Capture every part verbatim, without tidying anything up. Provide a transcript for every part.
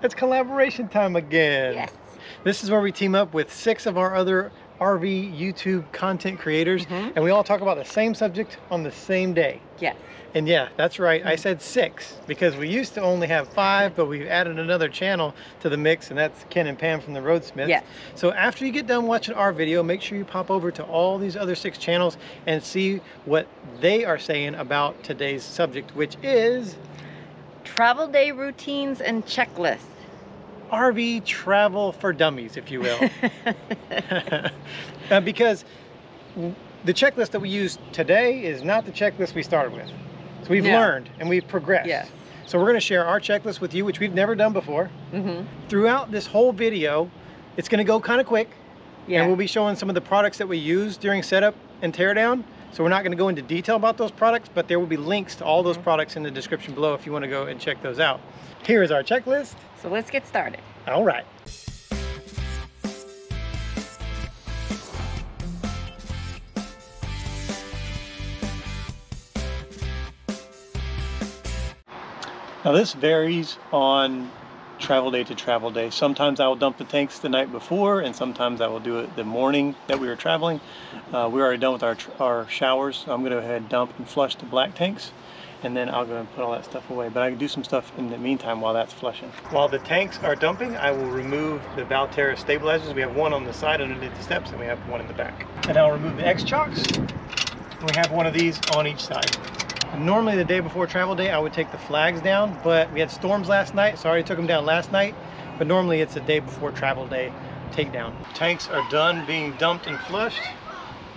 It's collaboration time again. Yes. This is where we team up with six of our other R V YouTube content creators, mm-hmm. and we all talk about the same subject on the same day. Yes. And yeah, that's right. Mm-hmm. I said six because we used to only have five, but we've added another channel to the mix, and that's Ken and Pam from The Roadsmiths. Yes. So after you get done watching our video, make sure you pop over to all these other six channels and see what they are saying about today's subject, which is travel day routines and checklists. R V travel for dummies, if you will. uh, because the checklist that we use today is not the checklist we started with. So we've yeah. learned and we've progressed. Yes. So we're going to share our checklist with you, which we've never done before. Mm-hmm. Throughout this whole video, it's going to go kind of quick. Yeah. And we'll be showing some of the products that we use during setup and teardown. So we're not going to go into detail about those products, but there will be links to all those mm-hmm. products in the description below if you want to go and check those out. Here is our checklist. So let's get started. All right. Now this varies on travel day to travel day. Sometimes I will dump the tanks the night before, and sometimes I will do it the morning that we were traveling. Uh, we're already done with our, our showers. So I'm going to go ahead and dump and flush the black tanks, and then I'll go and put all that stuff away. But I can do some stuff in the meantime while that's flushing. While the tanks are dumping, I will remove the Valterra stabilizers. We have one on the side underneath the steps, and we have one in the back. And I'll remove the X-chocks. We have one of these on each side. Normally the day before travel day, I would take the flags down, but we had storms last night, so I already took them down last night. But normally it's the day before travel day takedown. Tanks are done being dumped and flushed.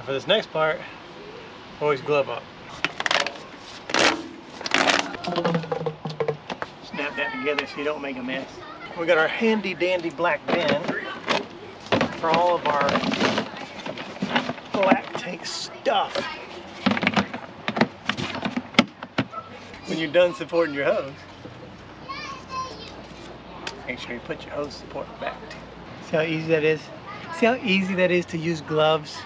For this next part, always glove up. Snap that together so you don't make a mess. We got our handy dandy black bin for all of our black tank stuff. When you're done supporting your hose, make sure you put your hose support back too. See how easy that is? See how easy that is to use gloves?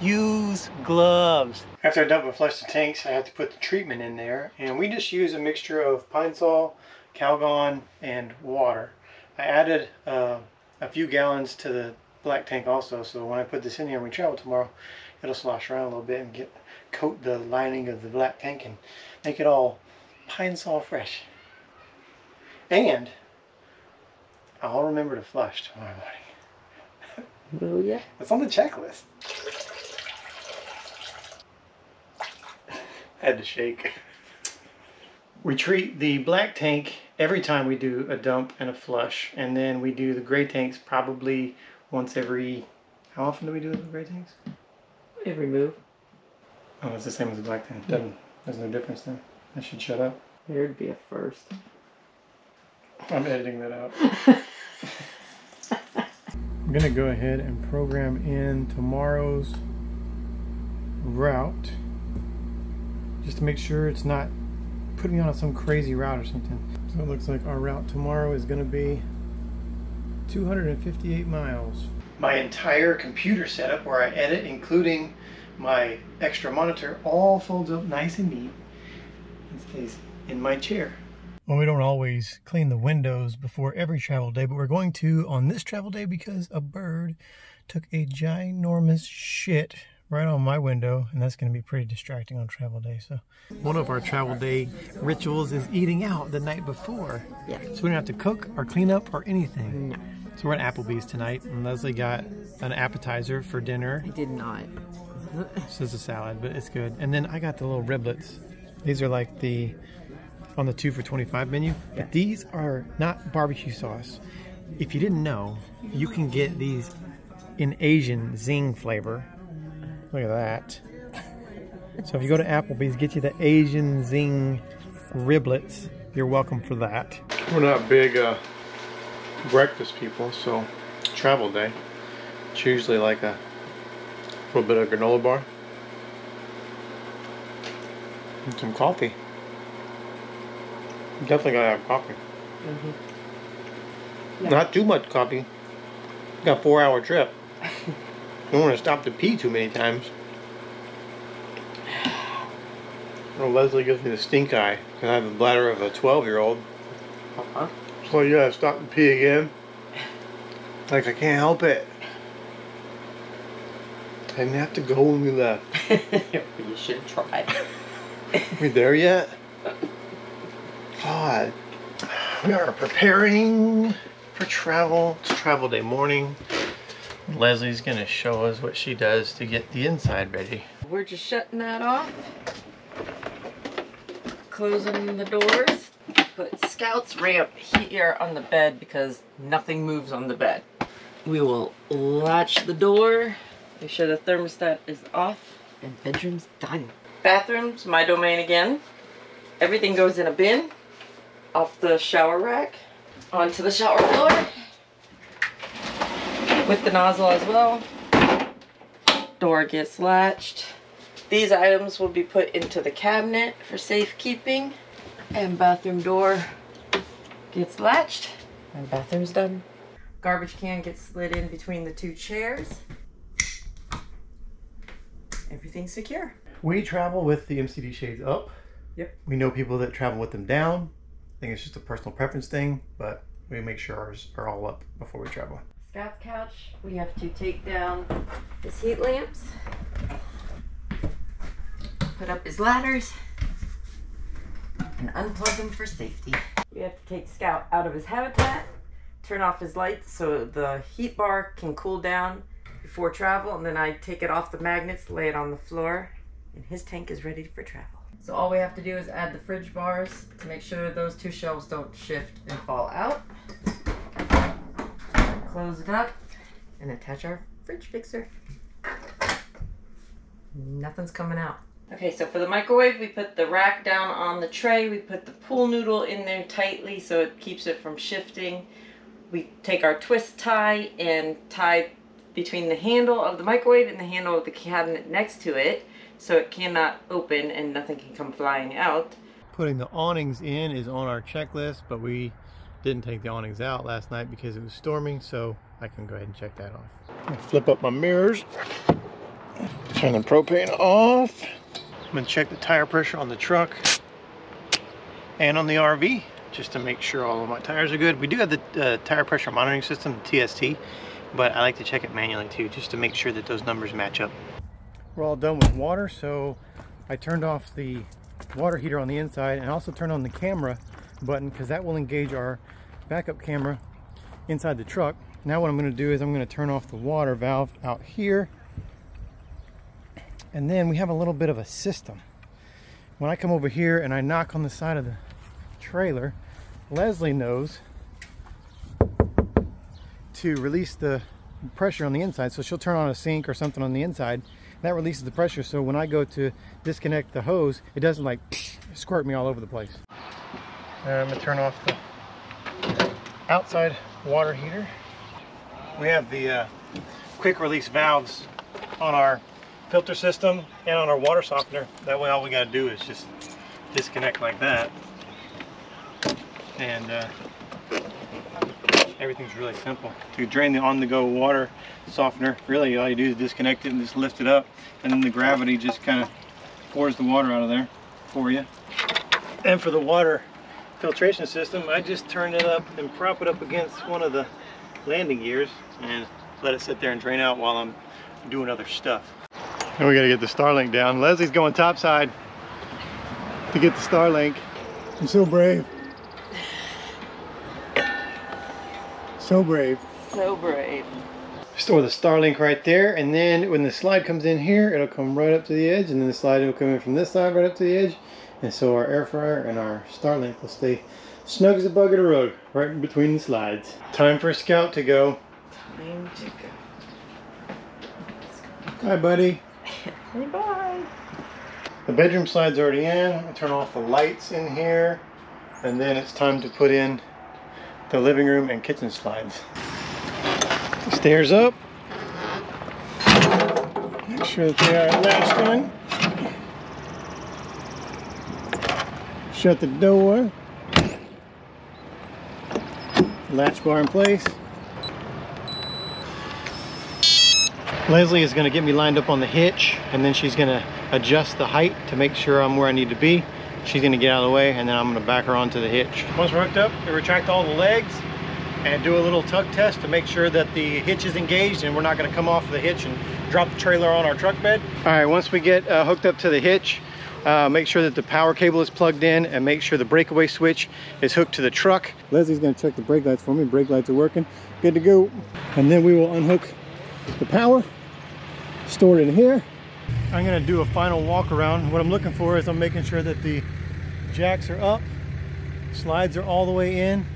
Use gloves. After I dump and flush the tanks, I have to put the treatment in there, and we just use a mixture of Pine-Sol, Calgon, and water. I added uh, a few gallons to the black tank also, so when I put this in here and we travel tomorrow, it'll slosh around a little bit and get coat the lining of the black tank and make it all Pine-Sol fresh. And I'll remember to flush tomorrow morning. Will ya? It's on the checklist. Had to shake. We treat the black tank every time we do a dump and a flush, and then we do the gray tanks probably once every, how often do we do the gray tanks? Every move. Oh, it's the same as the black tank. Doesn't, there's no difference then. I should shut up. There'd be a first. I'm editing that out. I'm gonna go ahead and program in tomorrow's route, just to make sure it's not putting on some crazy route or something. So it looks like our route tomorrow is gonna be two hundred fifty-eight miles. My entire computer setup where I edit, including my extra monitor, all folds up nice and neat and stays in my chair. Well, we don't always clean the windows before every travel day, but we're going to on this travel day because a bird took a ginormous shit right on my window, and that's going to be pretty distracting on travel day. So one of our travel day rituals is eating out the night before. Yeah. So we don't have to cook or clean up or anything. No. So we're at Applebee's tonight, and Leslie got an appetizer for dinner. I did not. This is a salad, but it's good. And then I got the little riblets. These are like the on the two for twenty-five menu. Yeah. But these are not barbecue sauce. If you didn't know, you can get these in Asian zing flavor. Look at that. So if you go to Applebee's, get you the Asian zing riblets. You're welcome for that. We're not big uh, breakfast people, so travel day. It's usually like a little bit of granola bar and some coffee. You definitely gotta have coffee. Mm-hmm. Yeah. Not too much coffee. You got a four-hour trip. I don't want to stop to pee too many times. Well, Leslie gives me the stink eye because I have the bladder of a twelve-year-old. Uh-huh. Oh, you gotta stop and pee again? Like, I can't help it. I didn't have to go when we left. You should have tried. We there yet? God. We are preparing for travel. It's travel day morning. Leslie's gonna show us what she does to get the inside ready. We're just shutting that off. Closing the doors. Put Scout's ramp here on the bed because nothing moves on the bed. We will latch the door. Make sure the thermostat is off and bedroom's done. Bathroom's my domain again. Everything goes in a bin, off the shower rack, onto the shower floor. With the nozzle as well. Door gets latched. These items will be put into the cabinet for safekeeping. And bathroom door gets latched. And bathroom's done. Garbage can gets slid in between the two chairs. Everything's secure. We travel with the M C D shades up. Yep. We know people that travel with them down. I think it's just a personal preference thing, but we make sure ours are all up before we travel. Scott's couch, we have to take down his heat lamps, put up his ladders, and unplug them for safety. We have to take Scout out of his habitat, turn off his lights so the heat bar can cool down before travel, and then I take it off the magnets, lay it on the floor, and his tank is ready for travel. So all we have to do is add the fridge bars to make sure those two shelves don't shift and fall out. Close it up and attach our fridge fixer. Nothing's coming out. Okay, so for the microwave, we put the rack down on the tray. We put the pool noodle in there tightly so it keeps it from shifting. We take our twist tie and tie between the handle of the microwave and the handle of the cabinet next to it so it cannot open and nothing can come flying out. Putting the awnings in is on our checklist, but we didn't take the awnings out last night because it was storming, so I can go ahead and check that off. Flip up my mirrors. Turn the propane off. I'm gonna check the tire pressure on the truck and on the R V just to make sure all of my tires are good. We do have the uh, tire pressure monitoring system, T S T, but I like to check it manually too just to make sure that those numbers match up. We're all done with water, so I turned off the water heater on the inside and also turned on the camera button because that will engage our backup camera inside the truck. Now what I'm going to do is I'm going to turn off the water valve out here, and then we have a little bit of a system. When I come over here and I knock on the side of the trailer, Leslie knows to release the pressure on the inside, so she'll turn on a sink or something on the inside that releases the pressure, so when I go to disconnect the hose it doesn't like squirt me all over the place. I'm going to turn off the outside water heater. We have the uh, quick release valves on our filter system and on our water softener. That way all we got to do is just disconnect like that. And uh, everything's really simple. To drain the on-the-go water softener, really all you do is disconnect it and just lift it up. And then the gravity just kind of pours the water out of there for you. And for the water filtration system, I just turn it up and prop it up against one of the landing gears and let it sit there and drain out while I'm doing other stuff. And we gotta get the Starlink down. Leslie's going topside to get the Starlink. I'm so brave. So brave. So brave. Store the Starlink right there, and then when the slide comes in here, it'll come right up to the edge, and then the slide will come in from this side right up to the edge. And so our air fryer and our Starlink will stay snug as a bug in a rug, right between the slides. Time for Scout to go. Time to go. Bye, buddy. Say bye. The bedroom slide's already in. I turn off the lights in here. And then it's time to put in the living room and kitchen slides. Stairs up. Make sure that they are latched on. Shut the door. Latch bar in place. Leslie is going to get me lined up on the hitch, and then she's going to adjust the height to make sure I'm where I need to be. She's gonna get out of the way and then I'm gonna back her onto the hitch. Once we're hooked up, we retract all the legs and do a little tug test to make sure that the hitch is engaged and we're not gonna come off the hitch and drop the trailer on our truck bed. All right, once we get uh, hooked up to the hitch, uh, make sure that the power cable is plugged in and make sure the breakaway switch is hooked to the truck. Leslie's gonna check the brake lights for me. Brake lights are working, good to go. And then we will unhook the power, store it in here. I'm gonna do a final walk around. What I'm looking for is I'm making sure that the jacks are up, slides are all the way in,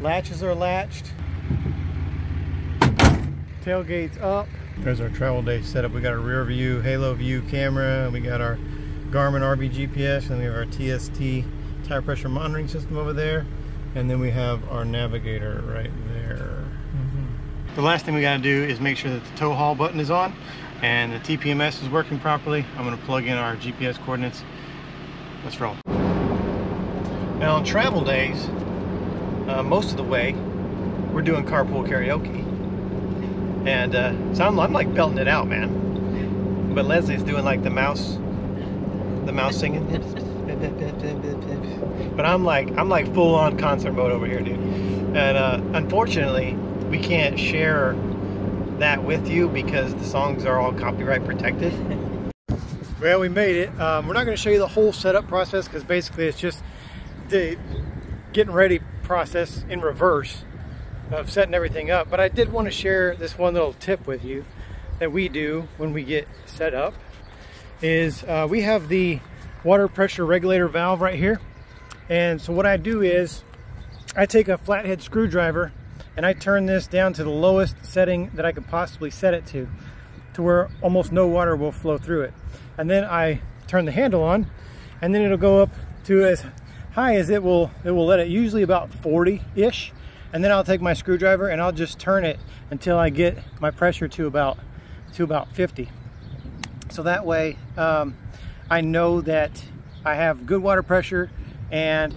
latches are latched, tailgate's up. There's our travel day setup. We got our rear view, Halo View camera, and we got our Garmin R B G P S, and we have our T S T tire pressure monitoring system over there, and then we have our navigator right there. Mm-hmm. The last thing we gotta do is make sure that the tow haul button is on and the T P M S is working properly. I'm gonna plug in our G P S coordinates. Let's roll. Now on travel days, uh, most of the way, we're doing carpool karaoke. And uh, so I'm, I'm like belting it out, man. But Leslie's doing like the mouse, the mouse singing. But I'm like, I'm like full on concert mode over here, dude. And uh, unfortunately, we can't share that with you because the songs are all copyright protected. Well, we made it. Um, we're not going to show you the whole setup process because basically it's just the getting ready process in reverse of setting everything up. But I did want to share this one little tip with you that we do when we get set up is uh, we have the water pressure regulator valve right here. And so what I do is I take a flathead screwdriver and I turn this down to the lowest setting that I could possibly set it to, to where almost no water will flow through it. And then I turn the handle on, and then it'll go up to as high as it will, it will let it, usually about forty-ish. And then I'll take my screwdriver and I'll just turn it until I get my pressure to about, to about fifty. So that way, um, I know that I have good water pressure, and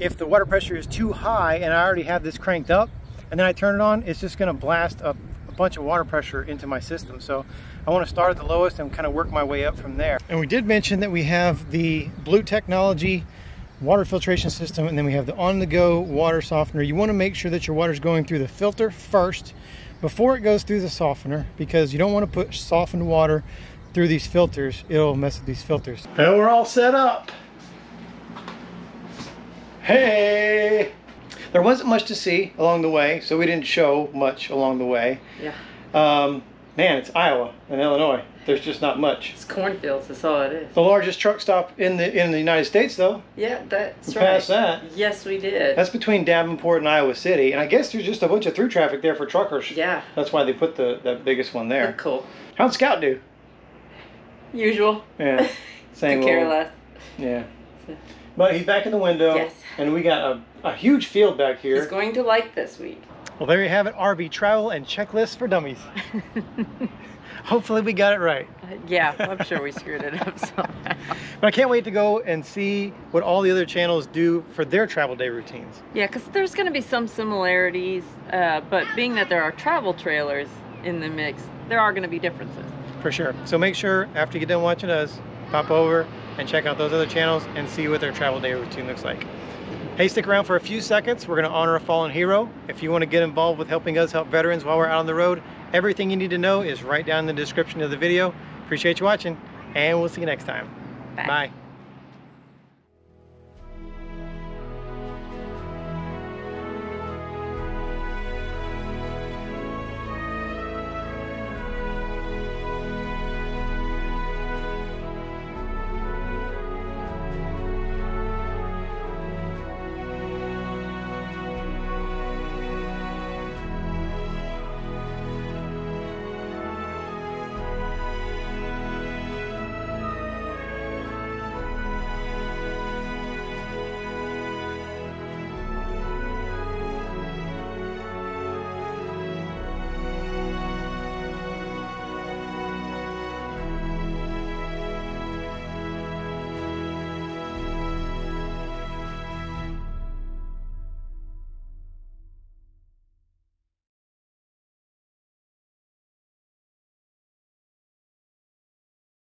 if the water pressure is too high and I already have this cranked up, and then I turn it on, it's just gonna blast a, a bunch of water pressure into my system. So I wanna start at the lowest and kind of work my way up from there. And we did mention that we have the Blue technology water filtration system, and then we have the on-the-go water softener. You wanna make sure that your water's going through the filter first before it goes through the softener, because you don't wanna put softened water through these filters. It'll mess with these filters. And we're all set up. Hey! There wasn't much to see along the way, so we didn't show much along the way. Yeah. Um, man, it's Iowa and Illinois. There's just not much. It's cornfields, that's all it is. The largest truck stop in the in the United States, though. Yeah, that's we right. Past that. Yes, we did. That's between Davenport and Iowa City, and I guess there's just a bunch of through traffic there for truckers. Yeah. That's why they put the that biggest one there. That's cool. How'd Scout do? Usual. Yeah. Same. Could care less. Yeah. But he's back in the window. Yes. And we got a, a huge field back here. He's going to like this week. Well, there you have it, R V travel and checklist for dummies. Hopefully we got it right. Uh, yeah, I'm sure we screwed it up somehow. But I can't wait to go and see what all the other channels do for their travel day routines. Yeah, because there's going to be some similarities, uh, but being that there are travel trailers in the mix, there are going to be differences. For sure. So make sure after you get done watching us, pop over and check out those other channels and see what their travel day routine looks like. Hey, stick around for a few seconds. We're gonna honor a fallen hero. If you wanna get involved with helping us help veterans while we're out on the road, everything you need to know is right down in the description of the video. Appreciate you watching, and we'll see you next time. Bye. Bye.